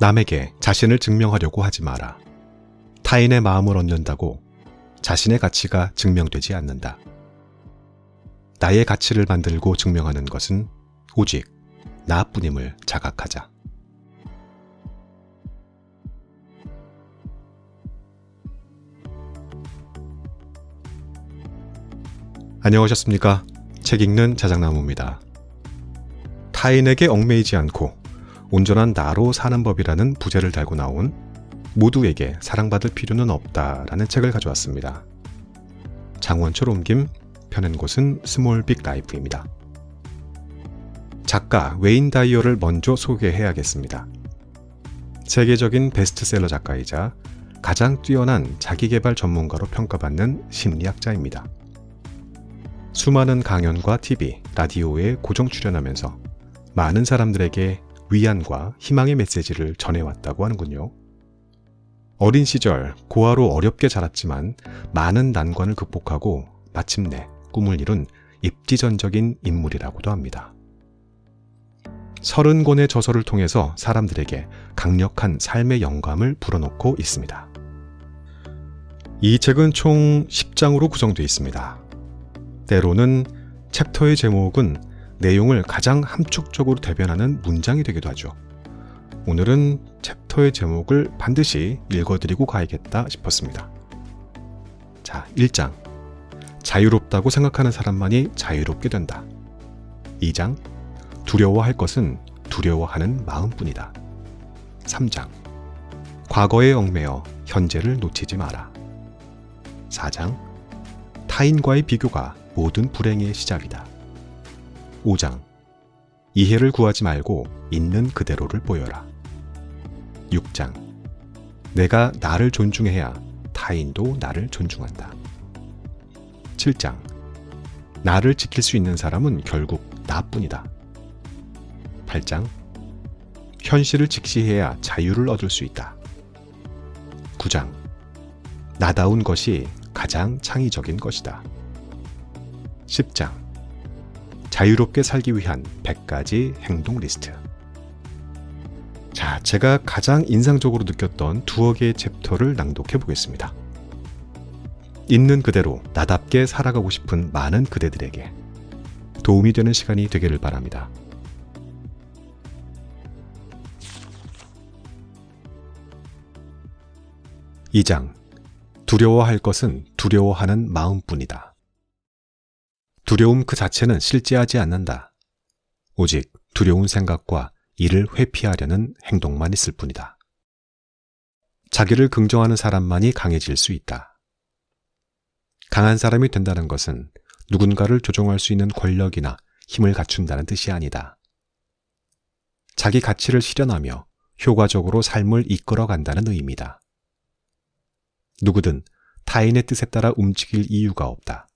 남에게 자신을 증명하려고 하지 마라. 타인의 마음을 얻는다고 자신의 가치가 증명되지 않는다. 나의 가치를 만들고 증명하는 것은 오직 나뿐임을 자각하자. 안녕하셨습니까? 책 읽는 자작나무입니다. 타인에게 얽매이지 않고 온전한 나로 사는 법이라는 부제를 달고 나온 모두에게 사랑받을 필요는 없다라는 책을 가져왔습니다. 장원철 옮김, 펴낸 곳은 스몰빅 라이프입니다. 작가 웨인 다이어를 먼저 소개해야겠습니다. 세계적인 베스트셀러 작가이자 가장 뛰어난 자기개발 전문가로 평가받는 심리학자입니다. 수많은 강연과 TV, 라디오에 고정 출연하면서 많은 사람들에게 위안과 희망의 메시지를 전해왔다고 하는군요. 어린 시절 고아로 어렵게 자랐지만 많은 난관을 극복하고 마침내 꿈을 이룬 입지전적인 인물이라고도 합니다. 30권의 저서를 통해서 사람들에게 강력한 삶의 영감을 불어넣고 있습니다. 이 책은 총 10장으로 구성되어 있습니다. 때로는 챕터의 제목은 내용을 가장 함축적으로 대변하는 문장이 되기도 하죠. 오늘은 챕터의 제목을 반드시 읽어드리고 가야겠다 싶었습니다. 자, 1장. 자유롭다고 생각하는 사람만이 자유롭게 된다. 2장. 두려워할 것은 두려워하는 마음뿐이다. 3장. 과거에 얽매여 현재를 놓치지 마라. 4장. 타인과의 비교가 모든 불행의 시작이다. 5장. 이해를 구하지 말고 있는 그대로를 보여라. 6장. 내가 나를 존중해야 타인도 나를 존중한다. 7장. 나를 지킬 수 있는 사람은 결국 나뿐이다. 8장. 현실을 직시해야 자유를 얻을 수 있다. 9장. 나다운 것이 가장 창의적인 것이다. 10장. 자유롭게 살기 위한 100가지 행동 리스트. 자, 제가 가장 인상적으로 느꼈던 두어 개의 챕터를 낭독해 보겠습니다. 있는 그대로 나답게 살아가고 싶은 많은 그대들에게 도움이 되는 시간이 되기를 바랍니다. (2장) 두려워할 것은 두려워하는 마음뿐이다. 두려움 그 자체는 실제하지 않는다. 오직 두려운 생각과 이를 회피하려는 행동만 있을 뿐이다. 자기를 긍정하는 사람만이 강해질 수 있다. 강한 사람이 된다는 것은 누군가를 조종할 수 있는 권력이나 힘을 갖춘다는 뜻이 아니다. 자기 가치를 실현하며 효과적으로 삶을 이끌어간다는 의미다. 누구든 타인의 뜻에 따라 움직일 이유가 없다.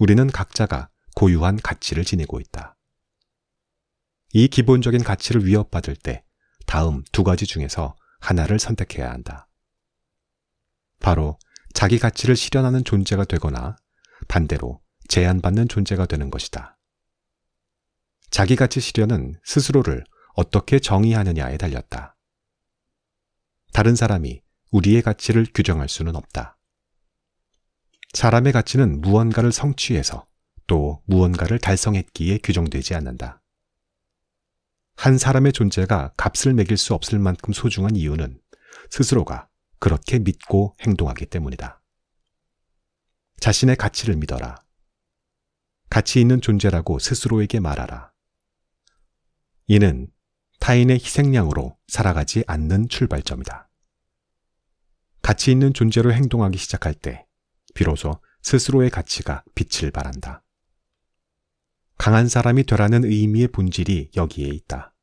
우리는 각자가 고유한 가치를 지니고 있다. 이 기본적인 가치를 위협받을 때 다음 두 가지 중에서 하나를 선택해야 한다. 바로 자기 가치를 실현하는 존재가 되거나 반대로 제한받는 존재가 되는 것이다. 자기 가치 실현은 스스로를 어떻게 정의하느냐에 달렸다. 다른 사람이 우리의 가치를 규정할 수는 없다. 사람의 가치는 무언가를 성취해서 또 무언가를 달성했기에 규정되지 않는다. 한 사람의 존재가 값을 매길 수 없을 만큼 소중한 이유는 스스로가 그렇게 믿고 행동하기 때문이다. 자신의 가치를 믿어라. 가치 있는 존재라고 스스로에게 말하라. 이는 타인의 희생양으로 살아가지 않는 출발점이다. 가치 있는 존재로 행동하기 시작할 때 비로소 스스로의 가치가 빛을 발한다. 강한 사람이 되라는 의미의 본질이 여기에 있다.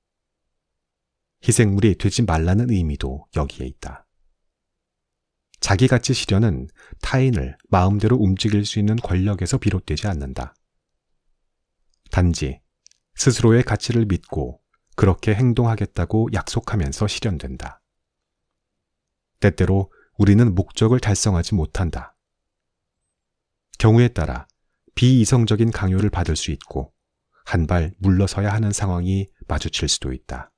희생물이 되지 말라는 의미도 여기에 있다. 자기가치 실현은 타인을 마음대로 움직일 수 있는 권력에서 비롯되지 않는다. 단지 스스로의 가치를 믿고 그렇게 행동하겠다고 약속하면서 실현된다. 때때로 우리는 목적을 달성하지 못한다. 경우에 따라 비이성적인 강요를 받을 수 있고 한 발 물러서야 하는 상황이 마주칠 수도 있다.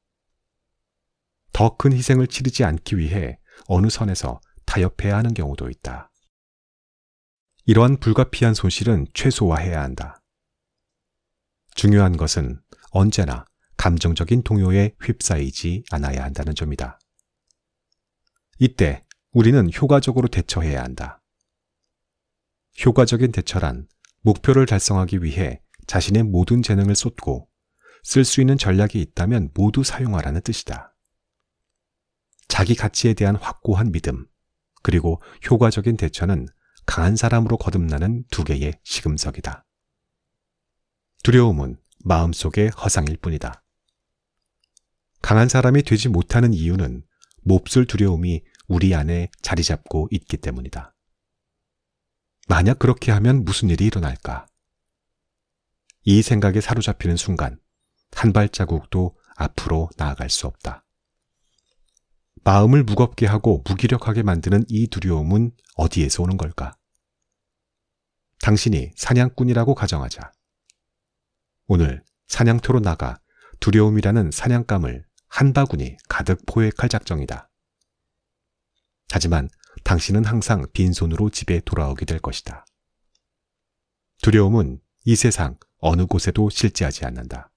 더 큰 희생을 치르지 않기 위해 어느 선에서 타협해야 하는 경우도 있다. 이러한 불가피한 손실은 최소화해야 한다. 중요한 것은 언제나 감정적인 동요에 휩싸이지 않아야 한다는 점이다. 이때 우리는 효과적으로 대처해야 한다. 효과적인 대처란 목표를 달성하기 위해 자신의 모든 재능을 쏟고 쓸 수 있는 전략이 있다면 모두 사용하라는 뜻이다. 자기 가치에 대한 확고한 믿음, 그리고 효과적인 대처는 강한 사람으로 거듭나는 두 개의 시금석이다. 두려움은 마음속의 허상일 뿐이다. 강한 사람이 되지 못하는 이유는 몹쓸 두려움이 우리 안에 자리 잡고 있기 때문이다. 만약 그렇게 하면 무슨 일이 일어날까? 이 생각에 사로잡히는 순간 한 발자국도 앞으로 나아갈 수 없다. 마음을 무겁게 하고 무기력하게 만드는 이 두려움은 어디에서 오는 걸까? 당신이 사냥꾼이라고 가정하자. 오늘 사냥터로 나가 두려움이라는 사냥감을 한 바구니 가득 포획할 작정이다. 하지만 당신은 항상 빈손으로 집에 돌아오게 될 것이다. 두려움은 이 세상 어느 곳에도 실재하지 않는다.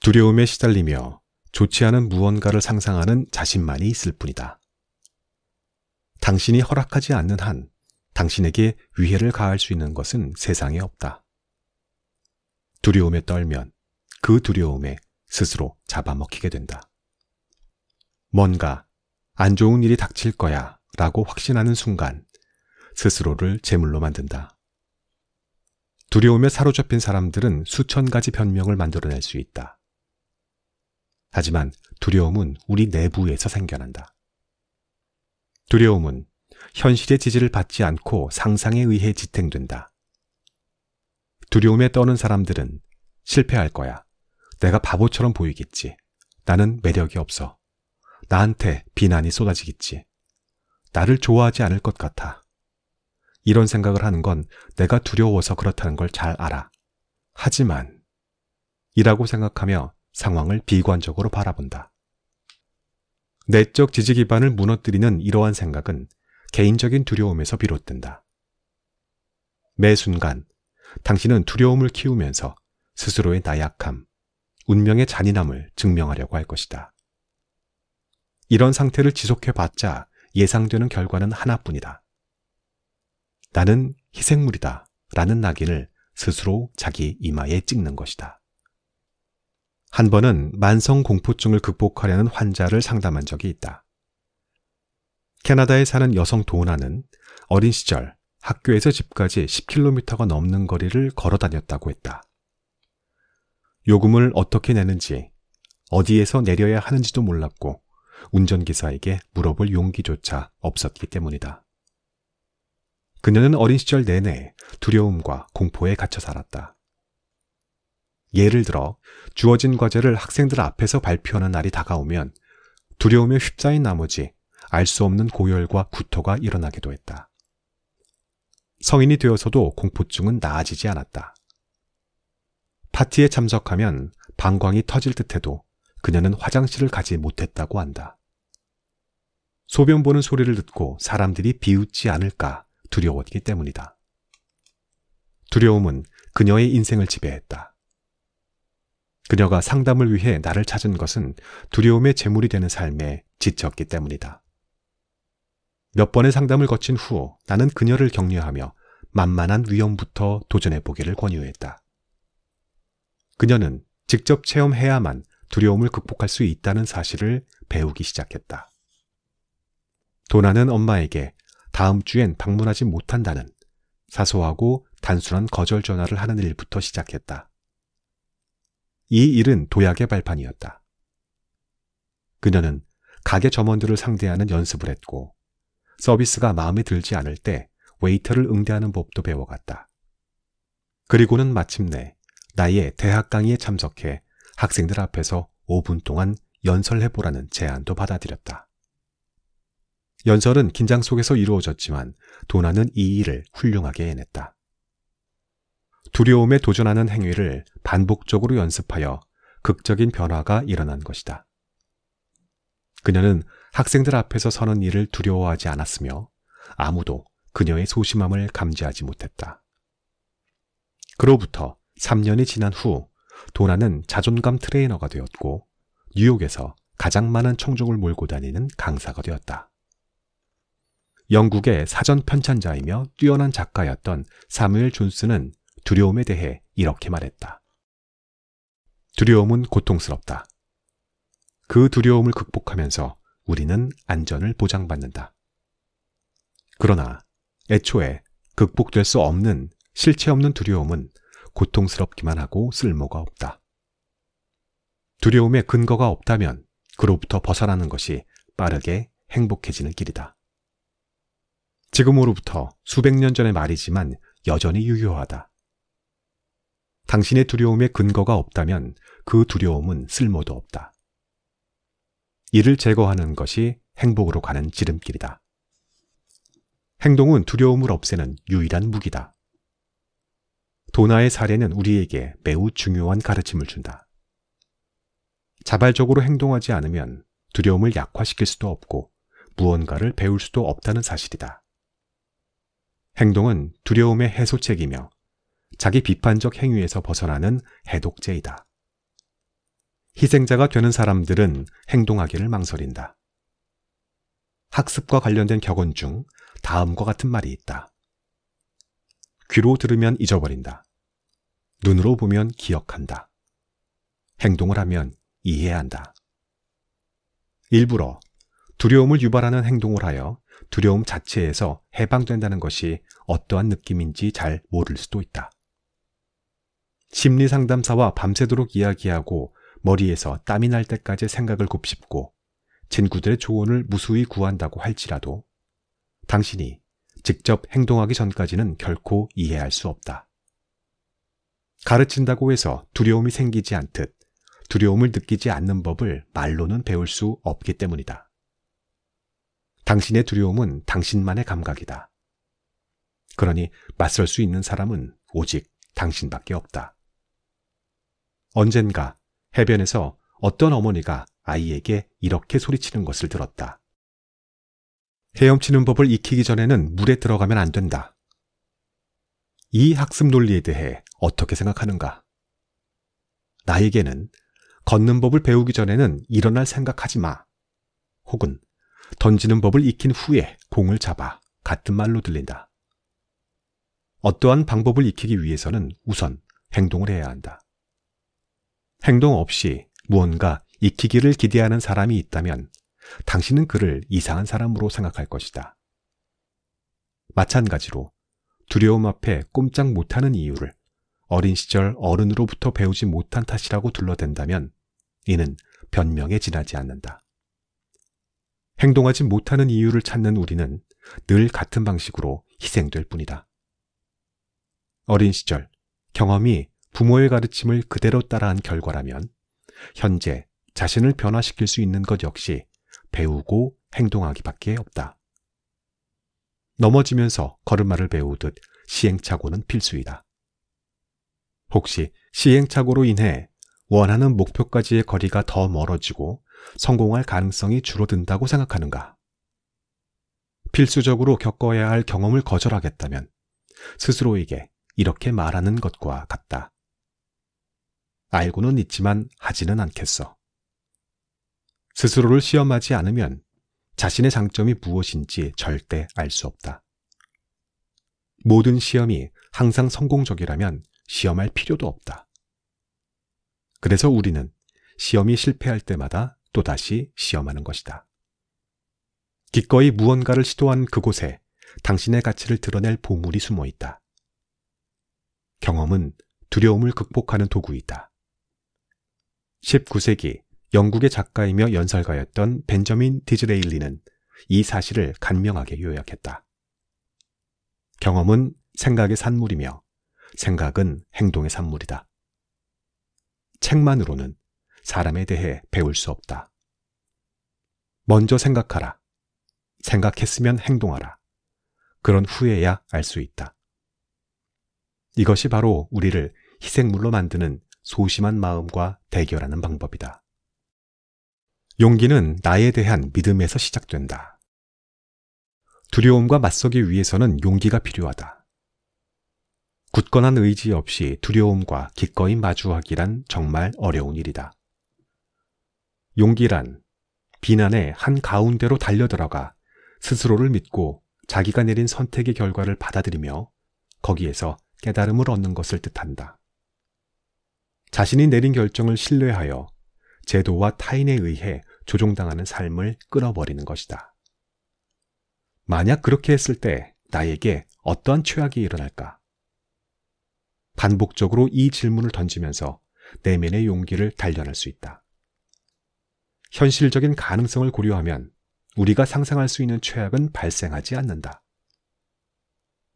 두려움에 시달리며 좋지 않은 무언가를 상상하는 자신만이 있을 뿐이다. 당신이 허락하지 않는 한 당신에게 위해를 가할 수 있는 것은 세상에 없다. 두려움에 떨면 그 두려움에 스스로 잡아먹히게 된다. 뭔가 안 좋은 일이 닥칠 거야 라고 확신하는 순간 스스로를 제물로 만든다. 두려움에 사로잡힌 사람들은 수천 가지 변명을 만들어낼 수 있다. 하지만 두려움은 우리 내부에서 생겨난다. 두려움은 현실의 지지를 받지 않고 상상에 의해 지탱된다. 두려움에 떠는 사람들은 실패할 거야. 내가 바보처럼 보이겠지. 나는 매력이 없어. 나한테 비난이 쏟아지겠지. 나를 좋아하지 않을 것 같아. 이런 생각을 하는 건 내가 두려워서 그렇다는 걸 잘 알아. 하지만 이라고 생각하며 상황을 비관적으로 바라본다. 내적 지지 기반을 무너뜨리는 이러한 생각은 개인적인 두려움에서 비롯된다. 매 순간 당신은 두려움을 키우면서 스스로의 나약함, 운명의 잔인함을 증명하려고 할 것이다. 이런 상태를 지속해봤자 예상되는 결과는 하나뿐이다. 나는 희생물이다 라는 낙인을 스스로 자기 이마에 찍는 것이다. 한 번은 만성공포증을 극복하려는 환자를 상담한 적이 있다. 캐나다에 사는 여성 도나는 어린 시절 학교에서 집까지 10km가 넘는 거리를 걸어 다녔다고 했다. 요금을 어떻게 내는지, 어디에서 내려야 하는지도 몰랐고 운전기사에게 물어볼 용기조차 없었기 때문이다. 그녀는 어린 시절 내내 두려움과 공포에 갇혀 살았다. 예를 들어 주어진 과제를 학생들 앞에서 발표하는 날이 다가오면 두려움에 휩싸인 나머지 알 수 없는 고열과 구토가 일어나기도 했다. 성인이 되어서도 공포증은 나아지지 않았다. 파티에 참석하면 방광이 터질 듯해도 그녀는 화장실을 가지 못했다고 한다. 소변 보는 소리를 듣고 사람들이 비웃지 않을까 두려웠기 때문이다. 두려움은 그녀의 인생을 지배했다. 그녀가 상담을 위해 나를 찾은 것은 두려움의 제물이 되는 삶에 지쳤기 때문이다. 몇 번의 상담을 거친 후 나는 그녀를 격려하며 만만한 위험부터 도전해보기를 권유했다. 그녀는 직접 체험해야만 두려움을 극복할 수 있다는 사실을 배우기 시작했다. 도나는 엄마에게 다음 주엔 방문하지 못한다는 사소하고 단순한 거절 전화를 하는 일부터 시작했다. 이 일은 도약의 발판이었다. 그녀는 가게 점원들을 상대하는 연습을 했고 서비스가 마음에 들지 않을 때 웨이터를 응대하는 법도 배워갔다. 그리고는 마침내 나의 대학 강의에 참석해 학생들 앞에서 5분 동안 연설해보라는 제안도 받아들였다. 연설은 긴장 속에서 이루어졌지만 도나는 이 일을 훌륭하게 해냈다. 두려움에 도전하는 행위를 반복적으로 연습하여 극적인 변화가 일어난 것이다. 그녀는 학생들 앞에서 서는 일을 두려워하지 않았으며 아무도 그녀의 소심함을 감지하지 못했다. 그로부터 3년이 지난 후 도나는 자존감 트레이너가 되었고 뉴욕에서 가장 많은 청중을 몰고 다니는 강사가 되었다. 영국의 사전 편찬자이며 뛰어난 작가였던 사무엘 존스는 두려움에 대해 이렇게 말했다. 두려움은 고통스럽다. 그 두려움을 극복하면서 우리는 안전을 보장받는다. 그러나 애초에 극복될 수 없는 실체 없는 두려움은 고통스럽기만 하고 쓸모가 없다. 두려움에 근거가 없다면 그로부터 벗어나는 것이 빠르게 행복해지는 길이다. 지금으로부터 수백 년 전의 말이지만 여전히 유효하다. 당신의 두려움에 근거가 없다면 그 두려움은 쓸모도 없다. 이를 제거하는 것이 행복으로 가는 지름길이다. 행동은 두려움을 없애는 유일한 무기다. 도나의 사례는 우리에게 매우 중요한 가르침을 준다. 자발적으로 행동하지 않으면 두려움을 약화시킬 수도 없고 무언가를 배울 수도 없다는 사실이다. 행동은 두려움의 해소책이며 자기 비판적 행위에서 벗어나는 해독제이다. 희생자가 되는 사람들은 행동하기를 망설인다. 학습과 관련된 격언 중 다음과 같은 말이 있다. 귀로 들으면 잊어버린다. 눈으로 보면 기억한다. 행동을 하면 이해한다. 일부러 두려움을 유발하는 행동을 하여 두려움 자체에서 해방된다는 것이 어떠한 느낌인지 잘 모를 수도 있다. 심리 상담사와 밤새도록 이야기하고 머리에서 땀이 날 때까지 생각을 곱씹고 친구들의 조언을 무수히 구한다고 할지라도 당신이 직접 행동하기 전까지는 결코 이해할 수 없다. 가르친다고 해서 두려움이 생기지 않듯 두려움을 느끼지 않는 법을 말로는 배울 수 없기 때문이다. 당신의 두려움은 당신만의 감각이다. 그러니 맞설 수 있는 사람은 오직 당신밖에 없다. 언젠가 해변에서 어떤 어머니가 아이에게 이렇게 소리치는 것을 들었다. 헤엄치는 법을 익히기 전에는 물에 들어가면 안 된다. 이 학습 논리에 대해 어떻게 생각하는가? 나에게는 걷는 법을 배우기 전에는 일어날 생각하지 마. 혹은 던지는 법을 익힌 후에 공을 잡아 같은 말로 들린다. 어떠한 방법을 익히기 위해서는 우선 행동을 해야 한다. 행동 없이 무언가 익히기를 기대하는 사람이 있다면 당신은 그를 이상한 사람으로 생각할 것이다. 마찬가지로 두려움 앞에 꼼짝 못하는 이유를 어린 시절 어른으로부터 배우지 못한 탓이라고 둘러댄다면 이는 변명에 지나지 않는다. 행동하지 못하는 이유를 찾는 우리는 늘 같은 방식으로 희생될 뿐이다. 어린 시절 경험이 부모의 가르침을 그대로 따라한 결과라면 현재 자신을 변화시킬 수 있는 것 역시 배우고 행동하기밖에 없다. 넘어지면서 걸음마를 배우듯 시행착오는 필수이다. 혹시 시행착오로 인해 원하는 목표까지의 거리가 더 멀어지고 성공할 가능성이 줄어든다고 생각하는가? 필수적으로 겪어야 할 경험을 거절하겠다면 스스로에게 이렇게 말하는 것과 같다. 알고는 있지만 하지는 않겠어. 스스로를 시험하지 않으면 자신의 장점이 무엇인지 절대 알 수 없다. 모든 시험이 항상 성공적이라면 시험할 필요도 없다. 그래서 우리는 시험이 실패할 때마다 또다시 시험하는 것이다. 기꺼이 무언가를 시도한 그곳에 당신의 가치를 드러낼 보물이 숨어 있다. 경험은 두려움을 극복하는 도구이다. 19세기 영국의 작가이며 연설가였던 벤저민 디즈레일리는 이 사실을 간명하게 요약했다. 경험은 생각의 산물이며 생각은 행동의 산물이다. 책만으로는 사람에 대해 배울 수 없다. 먼저 생각하라. 생각했으면 행동하라. 그런 후에야 알 수 있다. 이것이 바로 우리를 희생물로 만드는 소심한 마음과 대결하는 방법이다. 용기는 나에 대한 믿음에서 시작된다. 두려움과 맞서기 위해서는 용기가 필요하다. 굳건한 의지 없이 두려움과 기꺼이 마주하기란 정말 어려운 일이다. 용기란 비난의 한가운데로 달려들어가 스스로를 믿고 자기가 내린 선택의 결과를 받아들이며 거기에서 깨달음을 얻는 것을 뜻한다. 자신이 내린 결정을 신뢰하여 제도와 타인에 의해 조종당하는 삶을 끊어버리는 것이다. 만약 그렇게 했을 때 나에게 어떠한 최악이 일어날까? 반복적으로 이 질문을 던지면서 내면의 용기를 단련할 수 있다. 현실적인 가능성을 고려하면 우리가 상상할 수 있는 최악은 발생하지 않는다.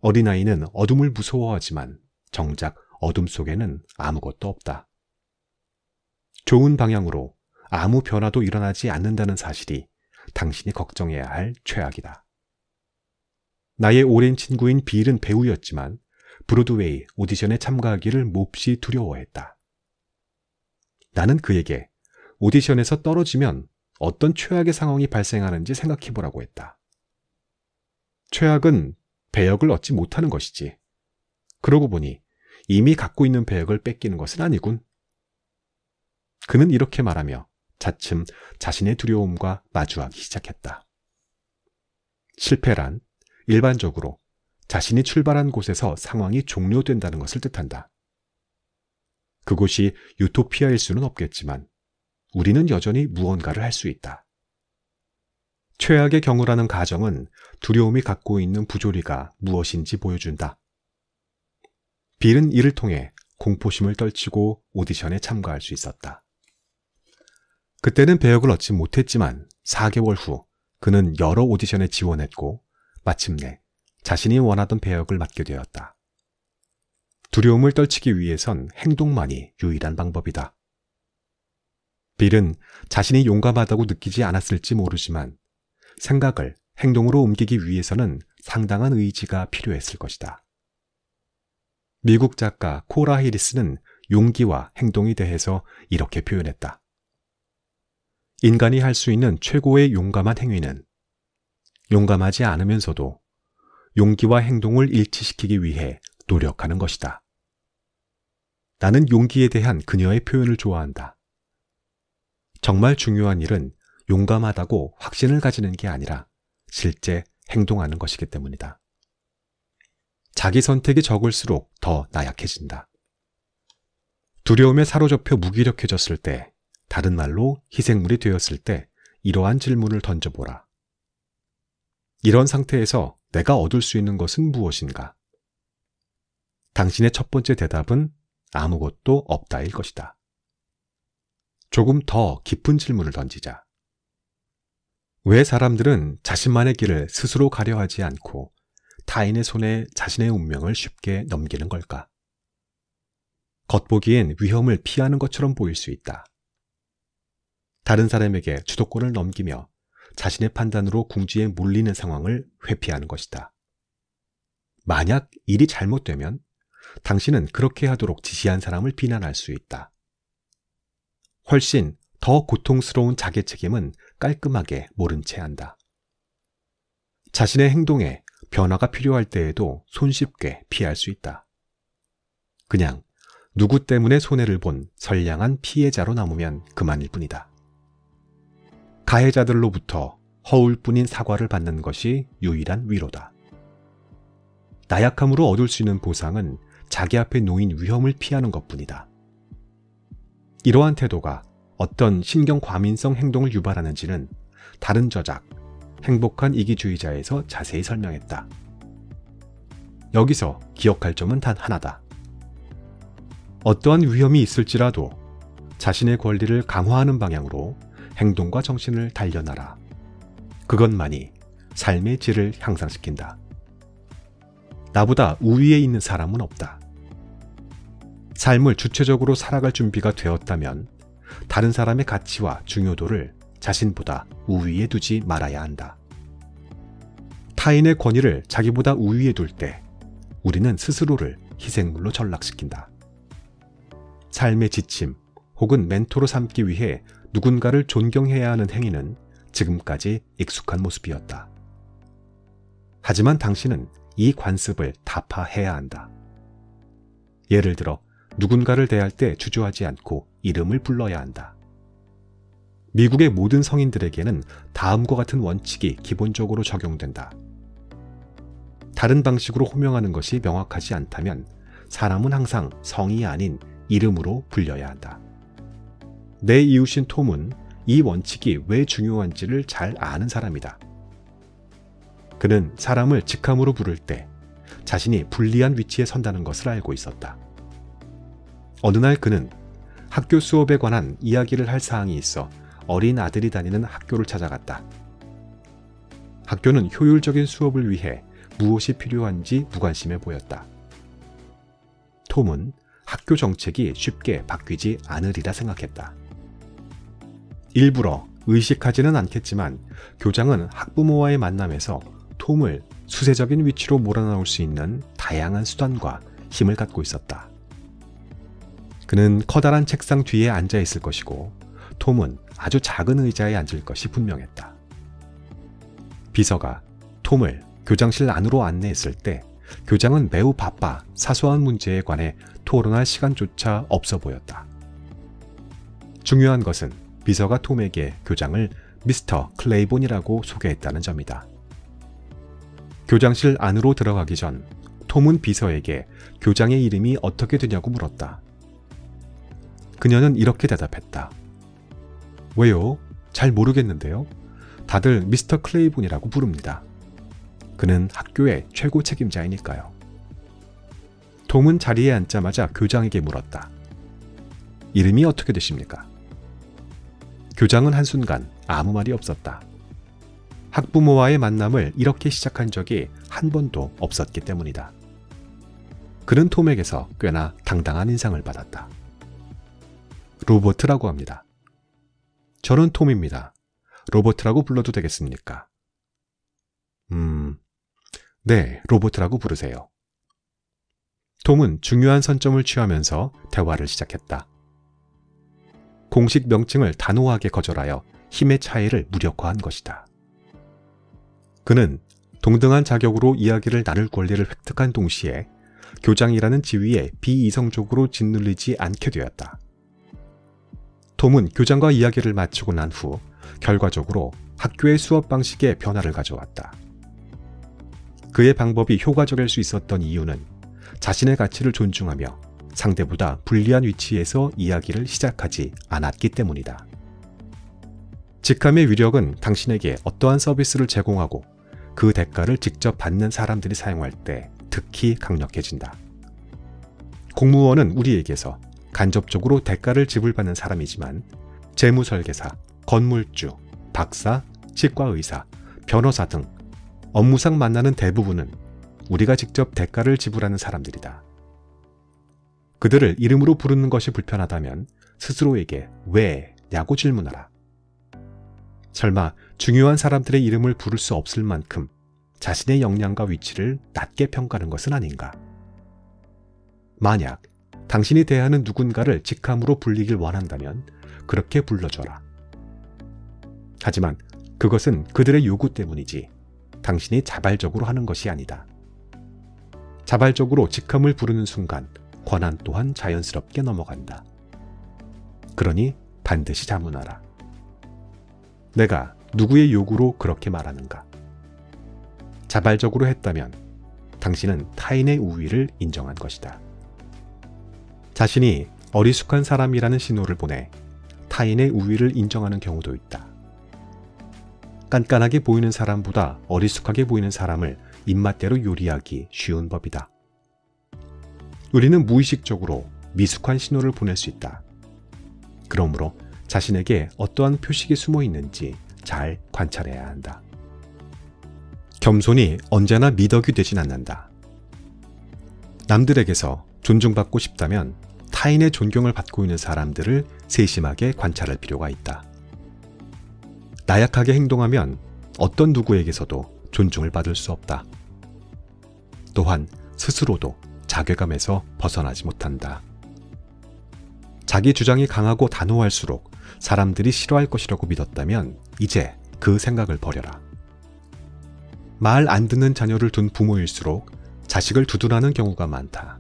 어린아이는 어둠을 무서워하지만 정작 어둠 속에는 아무것도 없다. 좋은 방향으로 아무 변화도 일어나지 않는다는 사실이 당신이 걱정해야 할 최악이다. 나의 오랜 친구인 빌은 배우였지만 브로드웨이 오디션에 참가하기를 몹시 두려워했다. 나는 그에게 오디션에서 떨어지면 어떤 최악의 상황이 발생하는지 생각해보라고 했다. 최악은 배역을 얻지 못하는 것이지. 그러고 보니 이미 갖고 있는 배역을 뺏기는 것은 아니군. 그는 이렇게 말하며 차츰 자신의 두려움과 마주하기 시작했다. 실패란 일반적으로 자신이 출발한 곳에서 상황이 종료된다는 것을 뜻한다. 그곳이 유토피아일 수는 없겠지만 우리는 여전히 무언가를 할 수 있다. 최악의 경우라는 가정은 두려움이 갖고 있는 부조리가 무엇인지 보여준다. 빌은 이를 통해 공포심을 떨치고 오디션에 참가할 수 있었다. 그때는 배역을 얻지 못했지만 4개월 후 그는 여러 오디션에 지원했고 마침내 자신이 원하던 배역을 맡게 되었다. 두려움을 떨치기 위해선 행동만이 유일한 방법이다. 빌은 자신이 용감하다고 느끼지 않았을지 모르지만 생각을 행동으로 옮기기 위해서는 상당한 의지가 필요했을 것이다. 미국 작가 코라 히리스는 용기와 행동에 대해서 이렇게 표현했다. 인간이 할 수 있는 최고의 용감한 행위는 용감하지 않으면서도 용기와 행동을 일치시키기 위해 노력하는 것이다. 나는 용기에 대한 그녀의 표현을 좋아한다. 정말 중요한 일은 용감하다고 확신을 가지는 게 아니라 실제 행동하는 것이기 때문이다. 자기 선택이 적을수록 더 나약해진다. 두려움에 사로잡혀 무기력해졌을 때, 다른 말로 희생물이 되었을 때 이러한 질문을 던져보라. 이런 상태에서 내가 얻을 수 있는 것은 무엇인가? 당신의 첫 번째 대답은 아무것도 없다일 것이다. 조금 더 깊은 질문을 던지자. 왜 사람들은 자신만의 길을 스스로 가려 하지 않고 타인의 손에 자신의 운명을 쉽게 넘기는 걸까? 겉보기엔 위험을 피하는 것처럼 보일 수 있다. 다른 사람에게 주도권을 넘기며 자신의 판단으로 궁지에 몰리는 상황을 회피하는 것이다. 만약 일이 잘못되면 당신은 그렇게 하도록 지시한 사람을 비난할 수 있다. 훨씬 더 고통스러운 자기 책임은 깔끔하게 모른 채 한다. 자신의 행동에 변화가 필요할 때에도 손쉽게 피할 수 있다. 그냥 누구 때문에 손해를 본 선량한 피해자로 남으면 그만일 뿐이다. 가해자들로부터 허울뿐인 사과를 받는 것이 유일한 위로다. 나약함으로 얻을 수 있는 보상은 자기 앞에 놓인 위험을 피하는 것뿐이다. 이러한 태도가 어떤 신경과민성 행동을 유발하는지는 다른 저작, 행복한 이기주의자에서 자세히 설명했다. 여기서 기억할 점은 단 하나다. 어떠한 위험이 있을지라도 자신의 권리를 강화하는 방향으로 행동과 정신을 단련하라. 그것만이 삶의 질을 향상시킨다. 나보다 우위에 있는 사람은 없다. 삶을 주체적으로 살아갈 준비가 되었다면 다른 사람의 가치와 중요도를 자신보다 우위에 두지 말아야 한다. 타인의 권위를 자기보다 우위에 둘 때 우리는 스스로를 희생물로 전락시킨다. 삶의 지침 혹은 멘토로 삼기 위해 누군가를 존경해야 하는 행위는 지금까지 익숙한 모습이었다. 하지만 당신은 이 관습을 타파해야 한다. 예를 들어 누군가를 대할 때 주저하지 않고 이름을 불러야 한다. 미국의 모든 성인들에게는 다음과 같은 원칙이 기본적으로 적용된다. 다른 방식으로 호명하는 것이 명확하지 않다면 사람은 항상 성이 아닌 이름으로 불려야 한다. 내 이웃인 톰은 이 원칙이 왜 중요한지를 잘 아는 사람이다. 그는 사람을 직함으로 부를 때 자신이 불리한 위치에 선다는 것을 알고 있었다. 어느 날 그는 학교 수업에 관한 이야기를 할 사항이 있어 어린 아들이 다니는 학교를 찾아갔다. 학교는 효율적인 수업을 위해 무엇이 필요한지 무관심해 보였다. 톰은 학교 정책이 쉽게 바뀌지 않으리라 생각했다. 일부러 의식하지는 않겠지만 교장은 학부모와의 만남에서 톰을 수세적인 위치로 몰아넣을 수 있는 다양한 수단과 힘을 갖고 있었다. 그는 커다란 책상 뒤에 앉아 있을 것이고 톰은 아주 작은 의자에 앉을 것이 분명했다. 비서가 톰을 교장실 안으로 안내했을 때 교장은 매우 바빠 사소한 문제에 관해 토론할 시간조차 없어 보였다. 중요한 것은 비서가 톰에게 교장을 미스터 클레이본이라고 소개했다는 점이다. 교장실 안으로 들어가기 전 톰은 비서에게 교장의 이름이 어떻게 되냐고 물었다. 그녀는 이렇게 대답했다. 왜요? 잘 모르겠는데요. 다들 미스터 클레이본이라고 부릅니다. 그는 학교의 최고 책임자이니까요. 톰은 자리에 앉자마자 교장에게 물었다. 이름이 어떻게 되십니까? 교장은 한순간 아무 말이 없었다. 학부모와의 만남을 이렇게 시작한 적이 한 번도 없었기 때문이다. 그는 톰에게서 꽤나 당당한 인상을 받았다. 로버트라고 합니다. 저는 톰입니다. 로버트라고 불러도 되겠습니까? 네, 로버트라고 부르세요. 톰은 중요한 선점을 취하면서 대화를 시작했다. 공식 명칭을 단호하게 거절하여 힘의 차이를 무력화한 것이다. 그는 동등한 자격으로 이야기를 나눌 권리를 획득한 동시에 교장이라는 지위에 비이성적으로 짓눌리지 않게 되었다. 톰은 교장과 이야기를 마치고 난 후 결과적으로 학교의 수업 방식에 변화를 가져왔다. 그의 방법이 효과적일 수 있었던 이유는 자신의 가치를 존중하며 상대보다 불리한 위치에서 이야기를 시작하지 않았기 때문이다. 직함의 위력은 당신에게 어떠한 서비스를 제공하고 그 대가를 직접 받는 사람들이 사용할 때 특히 강력해진다. 공무원은 우리에게서 간접적으로 대가를 지불받는 사람이지만 재무설계사, 건물주, 박사, 치과의사, 변호사 등 업무상 만나는 대부분은 우리가 직접 대가를 지불하는 사람들이다. 그들을 이름으로 부르는 것이 불편하다면 스스로에게 왜냐고 질문하라. 설마 중요한 사람들의 이름을 부를 수 없을 만큼 자신의 역량과 위치를 낮게 평가하는 것은 아닌가. 만약 당신이 대하는 누군가를 직함으로 불리길 원한다면 그렇게 불러줘라. 하지만 그것은 그들의 요구 때문이지 당신이 자발적으로 하는 것이 아니다. 자발적으로 직함을 부르는 순간 권한 또한 자연스럽게 넘어간다. 그러니 반드시 자문하라. 내가 누구의 요구로 그렇게 말하는가? 자발적으로 했다면 당신은 타인의 우위를 인정한 것이다. 자신이 어리숙한 사람이라는 신호를 보내 타인의 우위를 인정하는 경우도 있다. 깐깐하게 보이는 사람보다 어리숙하게 보이는 사람을 입맛대로 요리하기 쉬운 법이다. 우리는 무의식적으로 미숙한 신호를 보낼 수 있다. 그러므로 자신에게 어떠한 표식이 숨어 있는지 잘 관찰해야 한다. 겸손이 언제나 미덕이 되진 않는다. 남들에게서 존중받고 싶다면 타인의 존경을 받고 있는 사람들을 세심하게 관찰할 필요가 있다. 나약하게 행동하면 어떤 누구에게서도 존중을 받을 수 없다. 또한 스스로도 자괴감에서 벗어나지 못한다. 자기 주장이 강하고 단호할수록 사람들이 싫어할 것이라고 믿었다면 이제 그 생각을 버려라. 말 안 듣는 자녀를 둔 부모일수록 자식을 두둔하는 경우가 많다.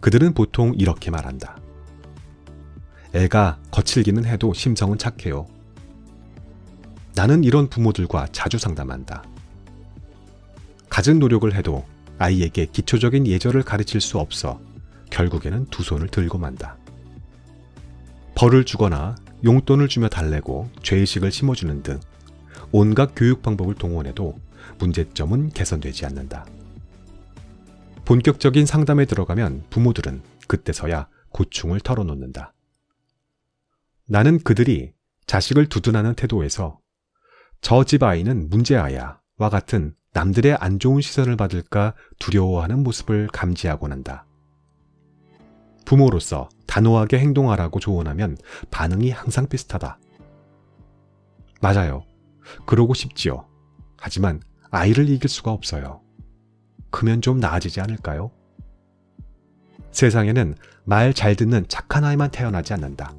그들은 보통 이렇게 말한다. 애가 거칠기는 해도 심성은 착해요. 나는 이런 부모들과 자주 상담한다. 갖은 노력을 해도 아이에게 기초적인 예절을 가르칠 수 없어 결국에는 두 손을 들고 만다. 벌을 주거나 용돈을 주며 달래고 죄의식을 심어주는 등 온갖 교육 방법을 동원해도 문제점은 개선되지 않는다. 본격적인 상담에 들어가면 부모들은 그때서야 고충을 털어놓는다. 나는 그들이 자식을 두둔하는 태도에서 저 집 아이는 문제아야 와 같은 남들의 안 좋은 시선을 받을까 두려워하는 모습을 감지하곤 한다. 부모로서 단호하게 행동하라고 조언하면 반응이 항상 비슷하다. 맞아요. 그러고 싶지요. 하지만 아이를 이길 수가 없어요. 크면 좀 나아지지 않을까요? 세상에는 말 잘 듣는 착한 아이만 태어나지 않는다.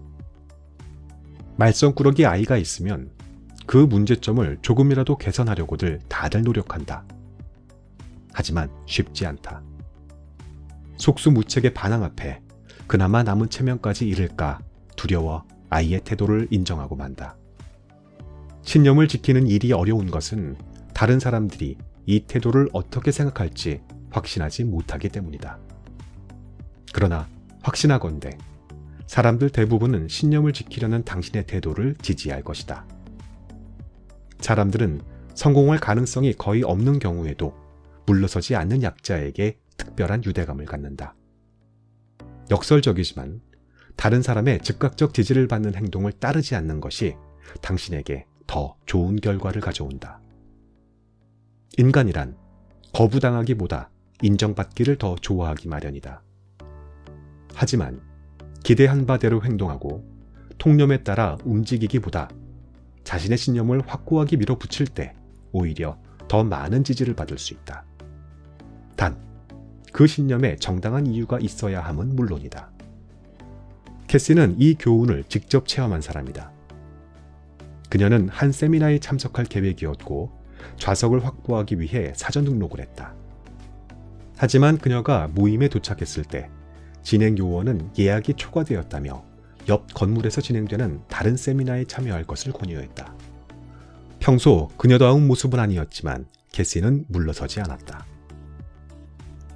말썽꾸러기 아이가 있으면 그 문제점을 조금이라도 개선하려고들 다들 노력한다. 하지만 쉽지 않다. 속수무책의 반항 앞에 그나마 남은 체면까지 잃을까 두려워 아이의 태도를 인정하고 만다. 신념을 지키는 일이 어려운 것은 다른 사람들이 이 태도를 어떻게 생각할지 확신하지 못하기 때문이다. 그러나 확신하건대 사람들 대부분은 신념을 지키려는 당신의 태도를 지지할 것이다. 사람들은 성공할 가능성이 거의 없는 경우에도 물러서지 않는 약자에게 특별한 유대감을 갖는다. 역설적이지만 다른 사람의 즉각적 지지를 받는 행동을 따르지 않는 것이 당신에게 더 좋은 결과를 가져온다. 인간이란 거부당하기보다 인정받기를 더 좋아하기 마련이다. 하지만 기대한 바대로 행동하고 통념에 따라 움직이기보다 자신의 신념을 확고하게 밀어붙일 때 오히려 더 많은 지지를 받을 수 있다. 단, 그 신념에 정당한 이유가 있어야 함은 물론이다. 캐시는 이 교훈을 직접 체험한 사람이다. 그녀는 한 세미나에 참석할 계획이었고 좌석을 확보하기 위해 사전 등록을 했다. 하지만 그녀가 모임에 도착했을 때 진행 요원은 예약이 초과되었다며 옆 건물에서 진행되는 다른 세미나에 참여할 것을 권유했다. 평소 그녀다운 모습은 아니었지만 캐시는 물러서지 않았다.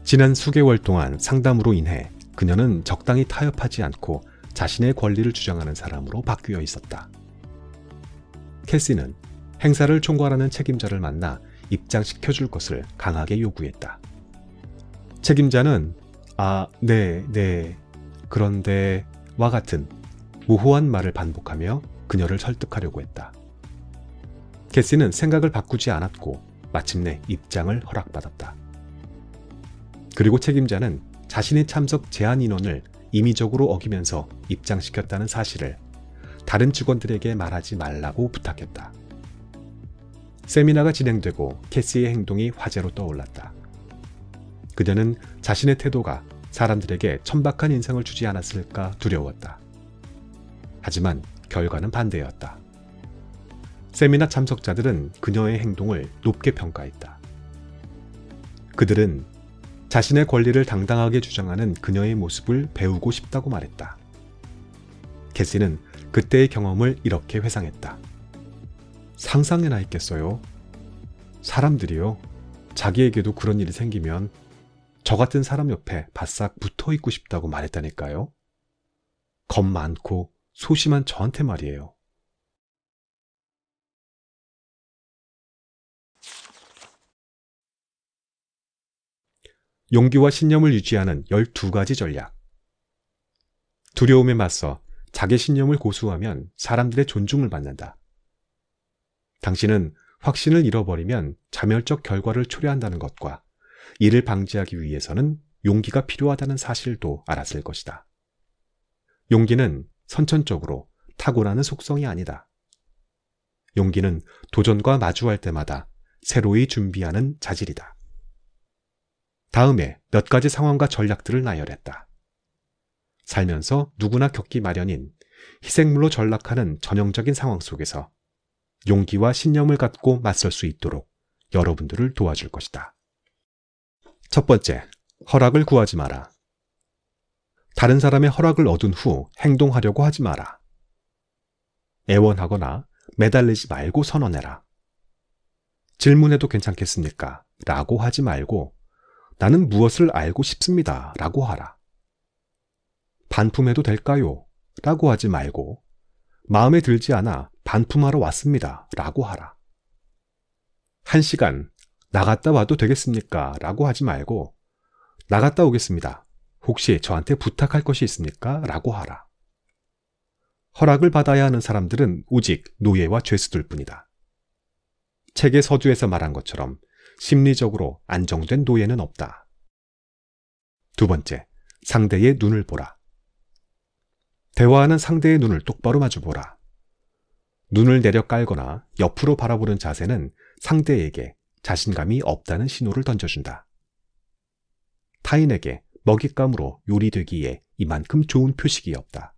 지난 수개월 동안 상담으로 인해 그녀는 적당히 타협하지 않고 자신의 권리를 주장하는 사람으로 바뀌어 있었다. 캐시는 행사를 총괄하는 책임자를 만나 입장시켜줄 것을 강하게 요구했다. 책임자는 아, 네, 그런데 와 같은 모호한 말을 반복하며 그녀를 설득하려고 했다. 캐시는 생각을 바꾸지 않았고 마침내 입장을 허락받았다. 그리고 책임자는 자신의 참석 제한 인원을 임의적으로 어기면서 입장시켰다는 사실을 다른 직원들에게 말하지 말라고 부탁했다. 세미나가 진행되고 캐시의 행동이 화제로 떠올랐다. 그녀는 자신의 태도가 사람들에게 천박한 인상을 주지 않았을까 두려웠다. 하지만 결과는 반대였다. 세미나 참석자들은 그녀의 행동을 높게 평가했다. 그들은 자신의 권리를 당당하게 주장하는 그녀의 모습을 배우고 싶다고 말했다. 캐시는 그때의 경험을 이렇게 회상했다. 상상해나 있겠어요. 사람들이요. 자기에게도 그런 일이 생기면 저 같은 사람 옆에 바싹 붙어있고 싶다고 말했다니까요. 겁 많고 소심한 저한테 말이에요. 용기와 신념을 유지하는 12가지 전략. 두려움에 맞서 자기 신념을 고수하면 사람들의 존중을 받는다. 당신은 확신을 잃어버리면 자멸적 결과를 초래한다는 것과 이를 방지하기 위해서는 용기가 필요하다는 사실도 알았을 것이다. 용기는 선천적으로 타고나는 속성이 아니다. 용기는 도전과 마주할 때마다 새로이 준비하는 자질이다. 다음에 몇 가지 상황과 전략들을 나열했다. 살면서 누구나 겪기 마련인 희생물로 전락하는 전형적인 상황 속에서 용기와 신념을 갖고 맞설 수 있도록 여러분들을 도와줄 것이다. 첫 번째, 허락을 구하지 마라. 다른 사람의 허락을 얻은 후 행동하려고 하지 마라. 애원하거나 매달리지 말고 선언해라. 질문해도 괜찮겠습니까? 라고 하지 말고 나는 무엇을 알고 싶습니다. 라고 하라. 반품해도 될까요? 라고 하지 말고 마음에 들지 않아 반품하러 왔습니다. 라고 하라. 1시간 나갔다 와도 되겠습니까? 라고 하지 말고 나갔다 오겠습니다. 혹시 저한테 부탁할 것이 있습니까? 라고 하라. 허락을 받아야 하는 사람들은 오직 노예와 죄수들 뿐이다. 책의 서주에서 말한 것처럼 심리적으로 안정된 노예는 없다. 두 번째, 상대의 눈을 보라. 대화하는 상대의 눈을 똑바로 마주보라. 눈을 내려 깔거나 옆으로 바라보는 자세는 상대에게 자신감이 없다는 신호를 던져준다. 타인에게 먹잇감으로 요리되기에 이만큼 좋은 표식이 없다.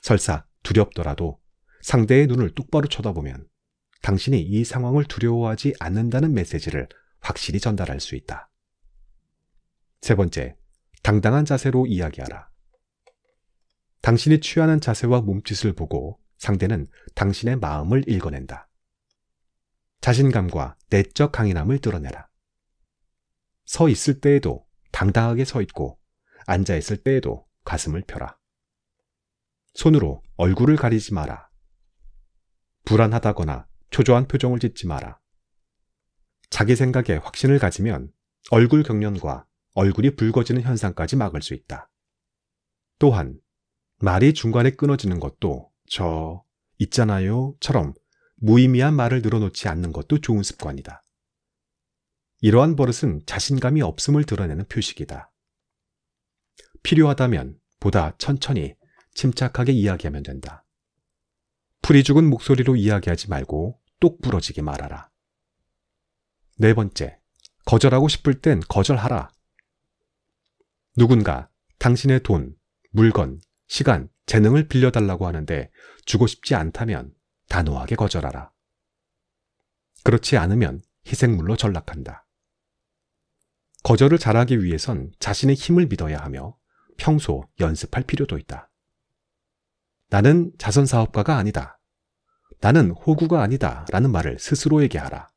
설사 두렵더라도 상대의 눈을 똑바로 쳐다보면 당신이 이 상황을 두려워하지 않는다는 메시지를 확실히 전달할 수 있다. 세 번째, 당당한 자세로 이야기하라. 당신이 취하는 자세와 몸짓을 보고 상대는 당신의 마음을 읽어낸다. 자신감과 내적 강인함을 드러내라. 서 있을 때에도 당당하게 서 있고 앉아 있을 때에도 가슴을 펴라. 손으로 얼굴을 가리지 마라. 불안하다거나 초조한 표정을 짓지 마라. 자기 생각에 확신을 가지면 얼굴 경련과 얼굴이 붉어지는 현상까지 막을 수 있다. 또한 말이 중간에 끊어지는 것도 저 있잖아요처럼 무의미한 말을 늘어놓지 않는 것도 좋은 습관이다. 이러한 버릇은 자신감이 없음을 드러내는 표식이다. 필요하다면 보다 천천히 침착하게 이야기하면 된다. 풀이 죽은 목소리로 이야기하지 말고 똑부러지게 말하라. 네 번째, 거절하고 싶을 땐 거절하라. 누군가 당신의 돈, 물건, 시간, 재능을 빌려달라고 하는데 주고 싶지 않다면 단호하게 거절하라. 그렇지 않으면 희생물로 전락한다. 거절을 잘하기 위해선 자신의 힘을 믿어야 하며 평소 연습할 필요도 있다. 나는 자선사업가가 아니다. 나는 호구가 아니다. 라는 말을 스스로에게 하라.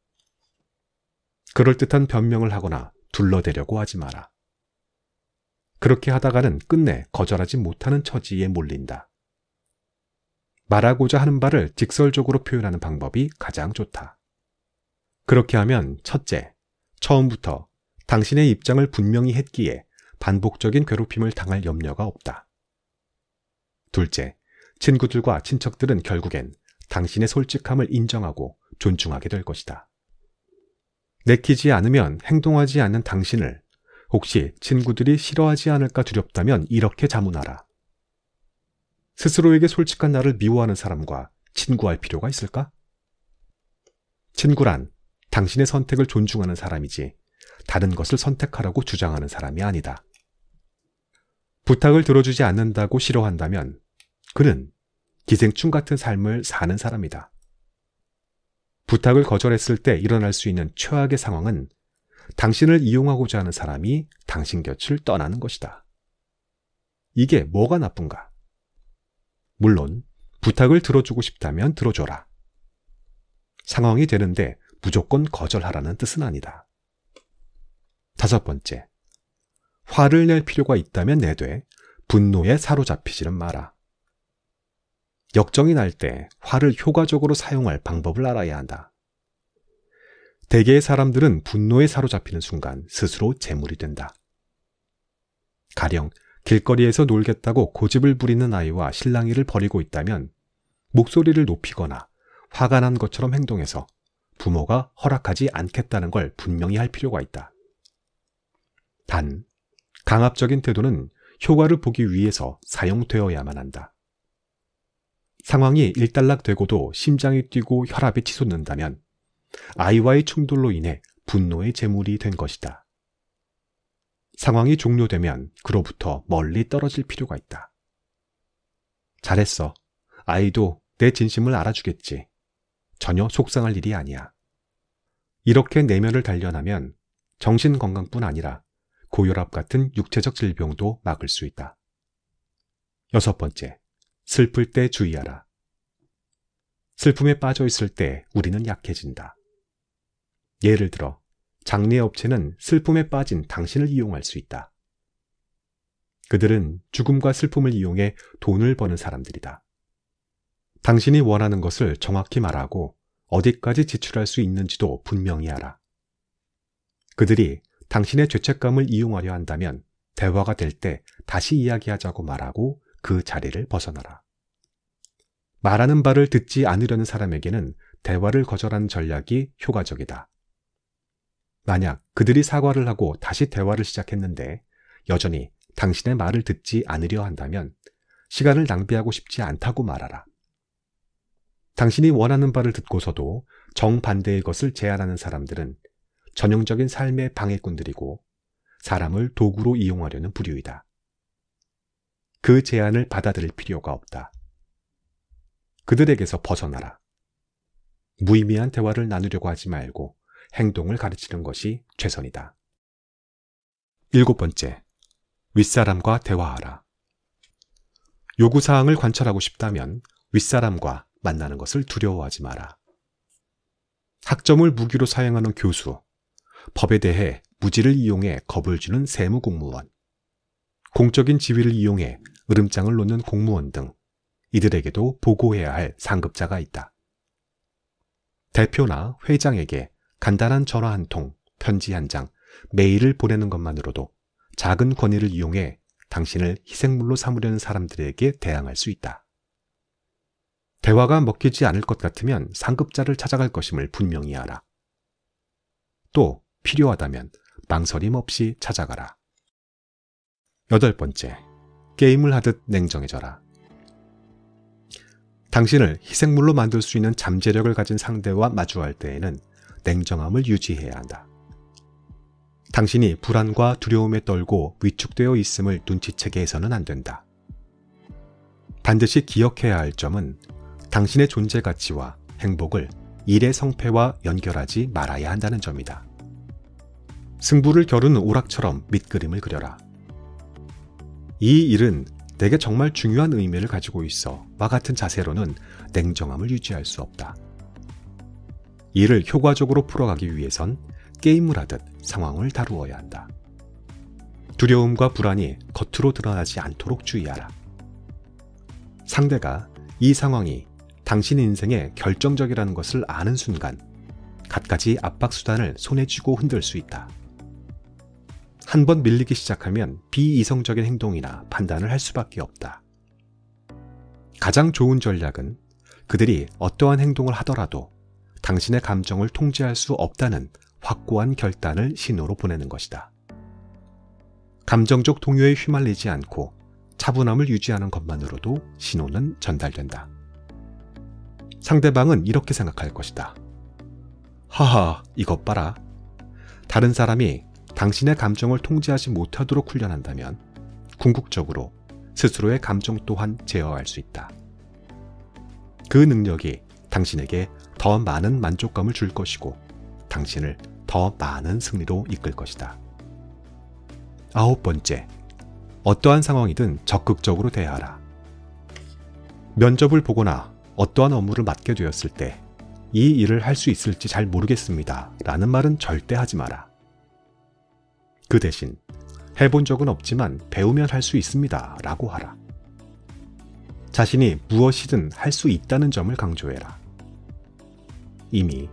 그럴듯한 변명을 하거나 둘러대려고 하지 마라. 그렇게 하다가는 끝내 거절하지 못하는 처지에 몰린다. 말하고자 하는 바를 직설적으로 표현하는 방법이 가장 좋다. 그렇게 하면 첫째, 처음부터 당신의 입장을 분명히 했기에 반복적인 괴롭힘을 당할 염려가 없다. 둘째, 친구들과 친척들은 결국엔 당신의 솔직함을 인정하고 존중하게 될 것이다. 내키지 않으면 행동하지 않는 당신을 혹시 친구들이 싫어하지 않을까 두렵다면 이렇게 자문하라. 스스로에게 솔직한 나를 미워하는 사람과 친구할 필요가 있을까? 친구란 당신의 선택을 존중하는 사람이지 다른 것을 선택하라고 주장하는 사람이 아니다. 부탁을 들어주지 않는다고 싫어한다면 그는 기생충 같은 삶을 사는 사람이다. 부탁을 거절했을 때 일어날 수 있는 최악의 상황은 당신을 이용하고자 하는 사람이 당신 곁을 떠나는 것이다. 이게 뭐가 나쁜가? 물론 부탁을 들어주고 싶다면 들어줘라. 상황이 되는데 무조건 거절하라는 뜻은 아니다. 다섯 번째, 화를 낼 필요가 있다면 내되 분노에 사로잡히지는 마라. 역정이 날 때 화를 효과적으로 사용할 방법을 알아야 한다. 대개의 사람들은 분노에 사로잡히는 순간 스스로 재물이 된다. 가령 길거리에서 놀겠다고 고집을 부리는 아이와 실랑이를 벌이고 있다면 목소리를 높이거나 화가 난 것처럼 행동해서 부모가 허락하지 않겠다는 걸 분명히 할 필요가 있다. 단, 강압적인 태도는 효과를 보기 위해서 사용되어야만 한다. 상황이 일단락되고도 심장이 뛰고 혈압이 치솟는다면 아이와의 충돌로 인해 분노의 재물이 된 것이다. 상황이 종료되면 그로부터 멀리 떨어질 필요가 있다. 잘했어. 아이도 내 진심을 알아주겠지. 전혀 속상할 일이 아니야. 이렇게 내면을 단련하면 정신건강뿐 아니라 고혈압 같은 육체적 질병도 막을 수 있다. 6번째, 슬플 때 주의하라. 슬픔에 빠져 있을 때 우리는 약해진다. 예를 들어 장례업체는 슬픔에 빠진 당신을 이용할 수 있다. 그들은 죽음과 슬픔을 이용해 돈을 버는 사람들이다. 당신이 원하는 것을 정확히 말하고 어디까지 지출할 수 있는지도 분명히 알아. 그들이 당신의 죄책감을 이용하려 한다면 대화가 될 때 다시 이야기하자고 말하고 그 자리를 벗어나라. 말하는 바를 듣지 않으려는 사람에게는 대화를 거절하는 전략이 효과적이다. 만약 그들이 사과를 하고 다시 대화를 시작했는데 여전히 당신의 말을 듣지 않으려 한다면 시간을 낭비하고 싶지 않다고 말하라. 당신이 원하는 바를 듣고서도 정반대의 것을 제안하는 사람들은 전형적인 삶의 방해꾼들이고 사람을 도구로 이용하려는 부류이다. 그 제안을 받아들일 필요가 없다. 그들에게서 벗어나라. 무의미한 대화를 나누려고 하지 말고 행동을 가르치는 것이 최선이다. 7번째, 윗사람과 대화하라. 요구사항을 관찰하고 싶다면 윗사람과 만나는 것을 두려워하지 마라. 학점을 무기로 사용하는 교수, 법에 대해 무지를 이용해 겁을 주는 세무공무원, 공적인 지위를 이용해 으름장을 놓는 공무원 등 이들에게도 보고해야 할 상급자가 있다. 대표나 회장에게 간단한 전화 한 통, 편지 한 장, 메일을 보내는 것만으로도 작은 권위를 이용해 당신을 희생물로 삼으려는 사람들에게 대항할 수 있다. 대화가 먹히지 않을 것 같으면 상급자를 찾아갈 것임을 분명히 알아. 또 필요하다면 망설임 없이 찾아가라. 8번째, 게임을 하듯 냉정해져라. 당신을 희생물로 만들 수 있는 잠재력을 가진 상대와 마주할 때에는 냉정함을 유지해야 한다. 당신이 불안과 두려움에 떨고 위축되어 있음을 눈치채게 해서는 안 된다. 반드시 기억해야 할 점은 당신의 존재 가치와 행복을 일의 성패와 연결하지 말아야 한다는 점이다. 승부를 겨룬 오락처럼 밑그림을 그려라. 이 일은 내게 정말 중요한 의미를 가지고 있어와 같은 자세로는 냉정함을 유지할 수 없다. 이를 효과적으로 풀어가기 위해선 게임을 하듯 상황을 다루어야 한다. 두려움과 불안이 겉으로 드러나지 않도록 주의하라. 상대가 이 상황이 당신 인생에 결정적이라는 것을 아는 순간 갖가지 압박수단을 손에 쥐고 흔들 수 있다. 한 번 밀리기 시작하면 비이성적인 행동이나 판단을 할 수밖에 없다. 가장 좋은 전략은 그들이 어떠한 행동을 하더라도 당신의 감정을 통제할 수 없다는 확고한 결단을 신호로 보내는 것이다. 감정적 동요에 휘말리지 않고 차분함을 유지하는 것만으로도 신호는 전달된다. 상대방은 이렇게 생각할 것이다. 하하, 이것 봐라. 다른 사람이 당신의 감정을 통제하지 못하도록 훈련한다면 궁극적으로 스스로의 감정 또한 제어할 수 있다. 그 능력이 당신에게 더 많은 만족감을 줄 것이고 당신을 더 많은 승리로 이끌 것이다. 9번째, 어떠한 상황이든 적극적으로 대하라. 면접을 보거나 어떠한 업무를 맡게 되었을 때 이 일을 할 수 있을지 잘 모르겠습니다 라는 말은 절대 하지 마라. 그 대신 해본 적은 없지만 배우면 할 수 있습니다 라고 하라. 자신이 무엇이든 할 수 있다는 점을 강조해라. 이미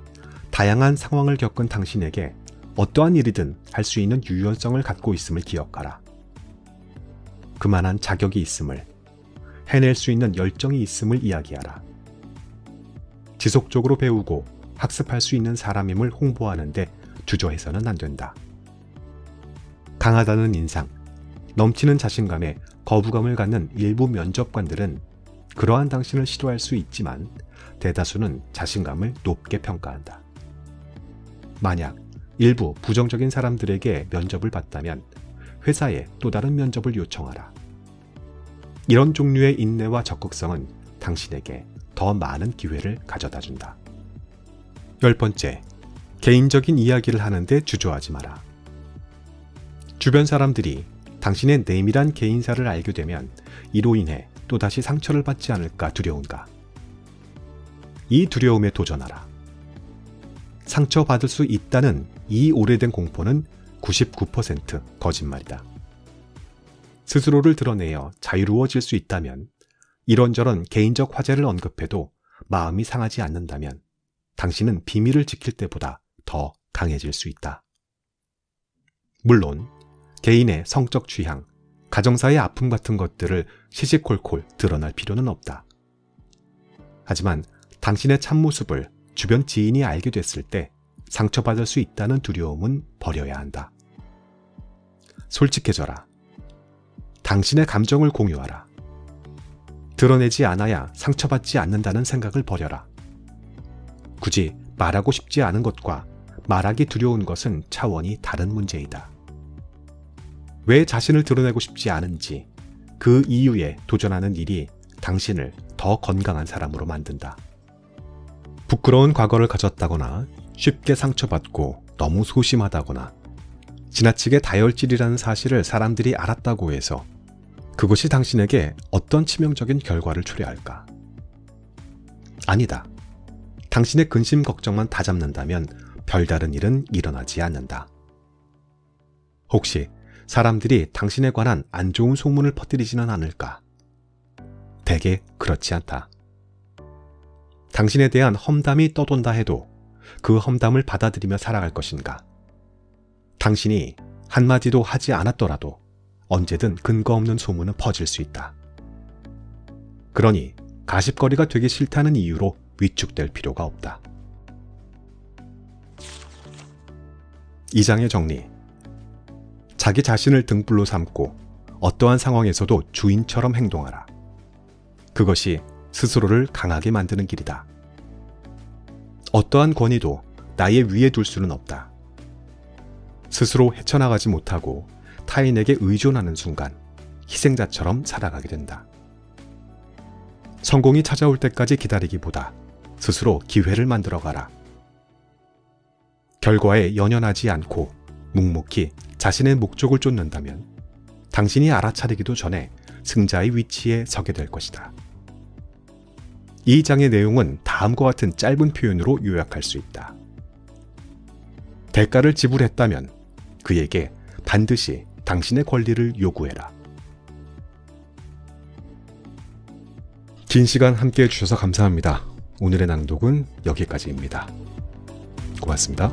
다양한 상황을 겪은 당신에게 어떠한 일이든 할 수 있는 유연성을 갖고 있음을 기억하라. 그만한 자격이 있음을, 해낼 수 있는 열정이 있음을 이야기하라. 지속적으로 배우고 학습할 수 있는 사람임을 홍보하는데 주저해서는 안 된다. 강하다는 인상, 넘치는 자신감에 거부감을 갖는 일부 면접관들은 그러한 당신을 싫어할 수 있지만 대다수는 자신감을 높게 평가한다. 만약 일부 부정적인 사람들에게 면접을 받다면 회사에 또 다른 면접을 요청하라. 이런 종류의 인내와 적극성은 당신에게 더 많은 기회를 가져다 준다. 10번째, 개인적인 이야기를 하는데 주저하지 마라. 주변 사람들이 당신의 내밀한 개인사를 알게 되면 이로 인해 또다시 상처를 받지 않을까 두려운가? 이 두려움에 도전하라. 상처받을 수 있다는 이 오래된 공포는 99% 거짓말이다. 스스로를 드러내어 자유로워질 수 있다면, 이런저런 개인적 화제를 언급해도 마음이 상하지 않는다면 당신은 비밀을 지킬 때보다 더 강해질 수 있다. 물론 개인의 성적 취향, 가정사의 아픔 같은 것들을 시시콜콜 드러날 필요는 없다. 하지만 당신의 참모습을 주변 지인이 알게 됐을 때 상처받을 수 있다는 두려움은 버려야 한다. 솔직해져라. 당신의 감정을 공유하라. 드러내지 않아야 상처받지 않는다는 생각을 버려라. 굳이 말하고 싶지 않은 것과 말하기 두려운 것은 차원이 다른 문제이다. 왜 자신을 드러내고 싶지 않은지, 그 이유에 도전하는 일이 당신을 더 건강한 사람으로 만든다. 부끄러운 과거를 가졌다거나 쉽게 상처받고 너무 소심하다거나 지나치게 다혈질이라는 사실을 사람들이 알았다고 해서 그것이 당신에게 어떤 치명적인 결과를 초래할까? 아니다. 당신의 근심 걱정만 다 잡는다면 별다른 일은 일어나지 않는다. 혹시 사람들이 당신에 관한 안 좋은 소문을 퍼뜨리지는 않을까? 대개 그렇지 않다. 당신에 대한 험담이 떠돈다 해도 그 험담을 받아들이며 살아갈 것인가? 당신이 한마디도 하지 않았더라도 언제든 근거 없는 소문은 퍼질 수 있다. 그러니 가십거리가 되기 싫다는 이유로 위축될 필요가 없다. 2장의 정리. 자기 자신을 등불로 삼고 어떠한 상황에서도 주인처럼 행동하라. 그것이 스스로를 강하게 만드는 길이다. 어떠한 권위도 나의 위에 둘 수는 없다. 스스로 헤쳐나가지 못하고 타인에게 의존하는 순간 희생자처럼 살아가게 된다. 성공이 찾아올 때까지 기다리기보다 스스로 기회를 만들어가라. 결과에 연연하지 않고 묵묵히 자신의 목적을 쫓는다면 당신이 알아차리기도 전에 승자의 위치에 서게 될 것이다. 이 장의 내용은 다음과 같은 짧은 표현으로 요약할 수 있다. 대가를 지불했다면 그에게 반드시 당신의 권리를 요구해라. 긴 시간 함께해 주셔서 감사합니다. 오늘의 낭독은 여기까지입니다. 고맙습니다.